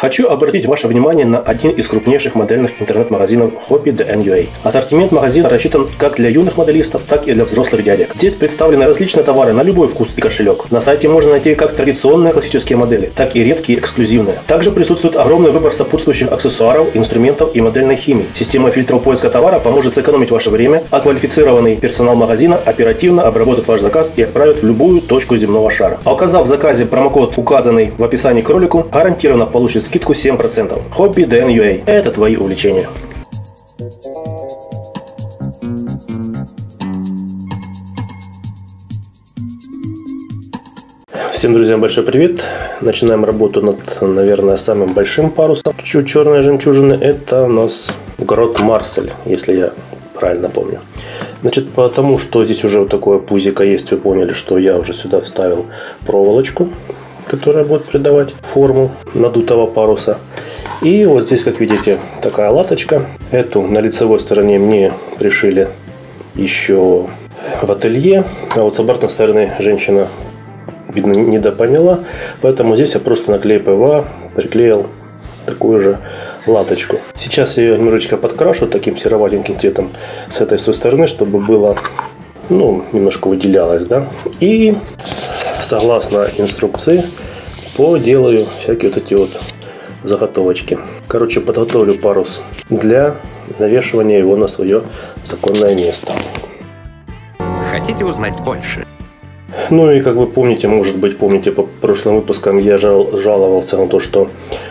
Хочу обратить ваше внимание на один из крупнейших модельных интернет-магазинов hobby.dn.ua. Ассортимент магазина рассчитан как для юных моделистов, так и для взрослых дядек. Здесь представлены различные товары на любой вкус и кошелек. На сайте можно найти как традиционные классические модели, так и редкие эксклюзивные. Также присутствует огромный выбор сопутствующих аксессуаров, инструментов и модельной химии. Система фильтров поиска товара поможет сэкономить ваше время, а квалифицированный персонал магазина оперативно обработает ваш заказ и отправит в любую точку земного шара. А указав в заказе промокод, указанный в описании к ролику, гарантированно получит скидку 7%. Hobby.dn.ua – это твои увлечения. Всем, друзьям, большой привет! Начинаем работу над, наверное, самым большим парусом черной жемчужины. Это у нас грот Марсель, если я правильно помню. Значит, потому что здесь уже вот такое пузико есть, вы поняли, что я уже сюда вставил проволочку, которая будет придавать форму надутого паруса. И вот здесь, как видите, такая латочка. Эту на лицевой стороне мне пришили еще в ателье, а вот с обратной стороны женщина, видно, недопоняла, поэтому здесь я просто на клей ПВА приклеил такую же латочку. Сейчас я ее немножечко подкрашу таким сероватеньким цветом с этой стороны, чтобы было, ну, немножко выделялось, да. И согласно инструкции поделаю всякие вот эти вот заготовочки. Короче, подготовлю парус для навешивания его на свое законное место. Хотите узнать больше? Ну и, как вы помните, может быть помните, по прошлым выпускам я жаловался на то, что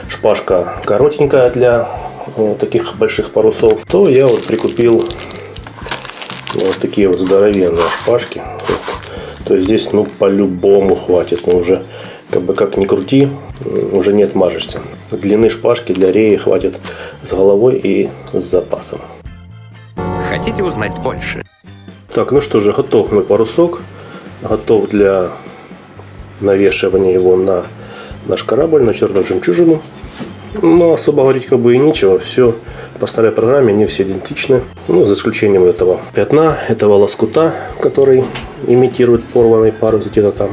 шпажка коротенькая для таких больших парусов, то я вот прикупил вот такие вот здоровенные шпажки. То есть здесь, ну, по-любому хватит, но уже как бы как ни крути, уже не отмажешься. Длины шпажки для реи хватит с головой и с запасом. Хотите узнать больше? Так, ну что же, готов мой парусок. Готов для навешивания его на наш корабль, на черную жемчужину. Но особо говорить как бы и нечего. Все по старой программе, они все идентичны. Ну, за исключением этого пятна, этого лоскута, который имитирует порванный парус где-то там.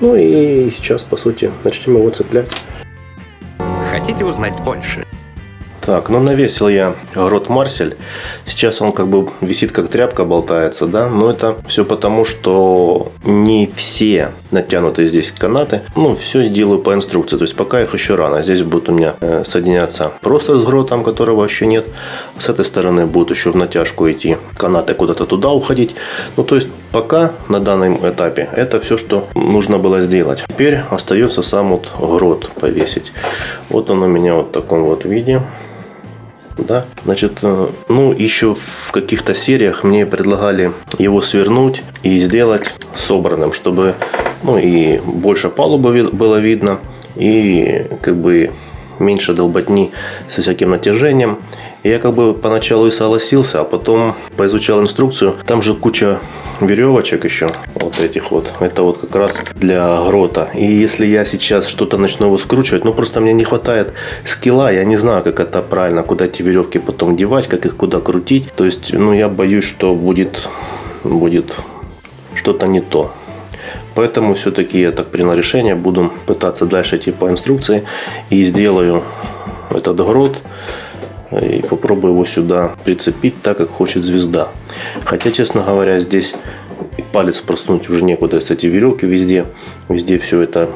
Ну и сейчас, по сути, начнем его цеплять. Хотите узнать больше? Так, ну навесил я грот Марсель. Сейчас он как бы висит, как тряпка болтается, да. Но это все потому, что не все натянуты здесь канаты. Ну, все делаю по инструкции. То есть пока их еще рано. Здесь будут у меня соединяться просто с гротом, которого еще нет. С этой стороны будут еще в натяжку идти канаты, куда-то туда уходить. Ну, то есть пока на данном этапе это все, что нужно было сделать. Теперь остается сам вот грот повесить. Вот он у меня вот в таком вот виде. Да, значит, ну еще в каких-то сериях мне предлагали его свернуть и сделать собранным, чтобы, ну, и больше палубы было видно, и как бы меньше долботни со всяким натяжением. Я как бы поначалу и согласился, а потом поизучал инструкцию. Там же куча веревочек еще, вот этих вот. Это вот как раз для грота. И если я сейчас что-то начну его скручивать, ну просто мне не хватает скилла. Я не знаю, как это правильно, куда эти веревки потом девать, как их куда крутить. То есть, ну, я боюсь, что будет что-то не то. Поэтому все-таки я так принял решение, буду пытаться дальше идти по инструкции и сделаю этот грот и попробую его сюда прицепить так, как хочет звезда. Хотя, честно говоря, здесь палец проснуть уже некуда, эти веревки везде все это,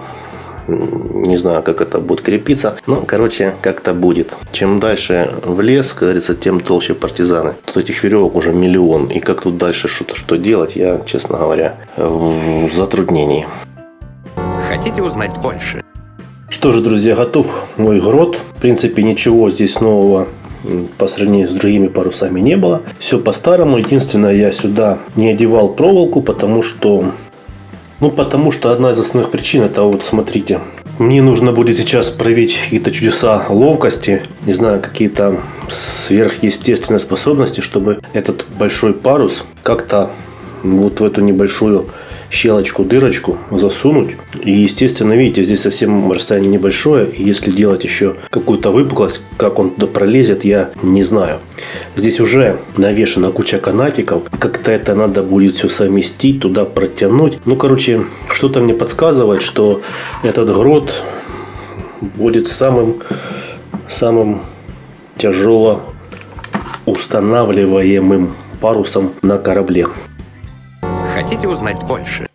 не знаю, как это будет крепиться, но, короче, как-то будет. Чем дальше в лес, как говорится, тем толще партизаны. Тут этих веревок уже миллион, и как тут дальше что делать, я, честно говоря, в затруднении. Хотите узнать больше? Что же, друзья, готов мой грот. В принципе, ничего здесь нового по сравнению с другими парусами не было. Все по-старому. Единственное, я сюда не одевал проволоку, потому что одна из основных причин, это вот, смотрите, мне нужно будет сейчас проявить какие-то чудеса ловкости, не знаю, какие-то сверхъестественные способности, чтобы этот большой парус как-то вот в эту небольшую щелочку, дырочку засунуть. И, естественно, видите, здесь совсем расстояние небольшое, и если делать еще какую-то выпуклость, как он туда пролезет, я не знаю. Здесь уже навешена куча канатиков, как-то это надо будет все совместить, туда протянуть. Ну, короче, что-то мне подсказывает, что этот грот будет самым тяжело устанавливаемым парусом на корабле. Хотите узнать больше?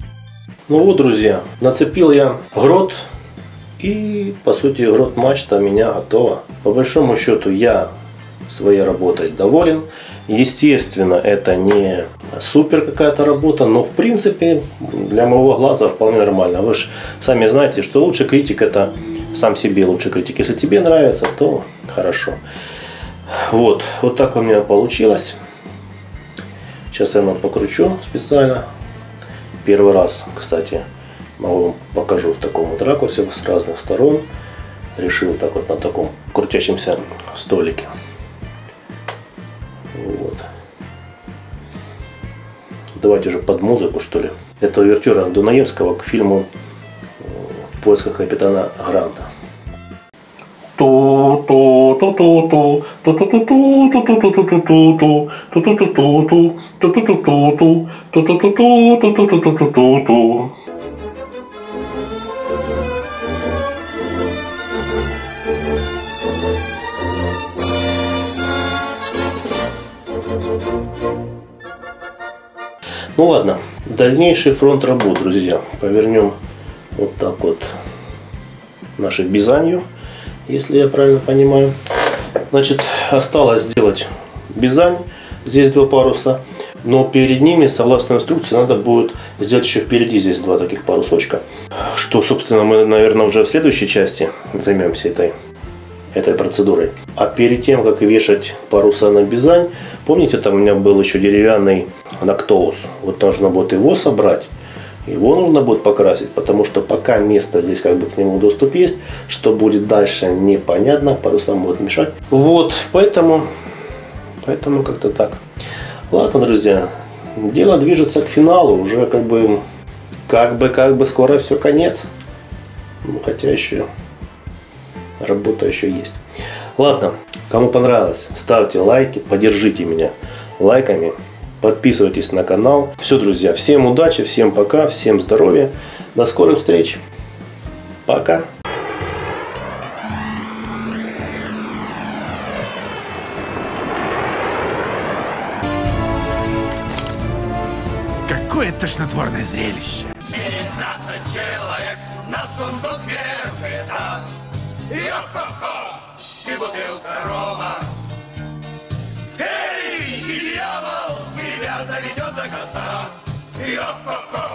Ну вот, друзья, нацепил я грот, и по сути грот-мачта у меня готова. По большому счету я своей работой доволен. Естественно, это не супер какая-то работа, но в принципе для моего глаза вполне нормально. Вы же сами знаете, что лучший критик — это сам себе лучший критик. Если тебе нравится, то хорошо. Вот так у меня получилось. Сейчас я его покручу специально. Первый раз, кстати, могу покажу в таком вот ракурсе с разных сторон. Решил так вот на таком крутящемся столике. Вот. Давайте уже под музыку, что ли. Это увертюра Дунаевского к фильму «В поисках капитана Гранта». Ну ладно, дальнейший фронт работ, друзья. Повернем вот так вот нашу бизанью, если я правильно понимаю. Значит, осталось сделать бизань, здесь два паруса, но перед ними, согласно инструкции, надо будет сделать еще впереди здесь два таких парусочка, что, собственно, мы, наверное, уже в следующей части займемся этой процедурой. А перед тем, как вешать паруса на бизань, помните, там у меня был еще деревянный нактоус. Вот нужно будет его собрать, его нужно будет покрасить, потому что пока место здесь как бы к нему доступ есть, что будет дальше непонятно, парусам будет мешать. Вот, поэтому как-то так. Ладно, друзья, дело движется к финалу, уже как бы скоро все конец. Ну, хотя еще работа еще есть. Ладно, кому понравилось, ставьте лайки, поддержите меня лайками, подписывайтесь на канал. Все, друзья, всем удачи, всем пока, всем здоровья, до скорых встреч, пока. Какое тошнотворное зрелище! 19 человек на сундук мертвеца. Йо-хо-хо! И бутылка рома. Эй, дьявол, тебя доведет до конца. Йо-хо-хо!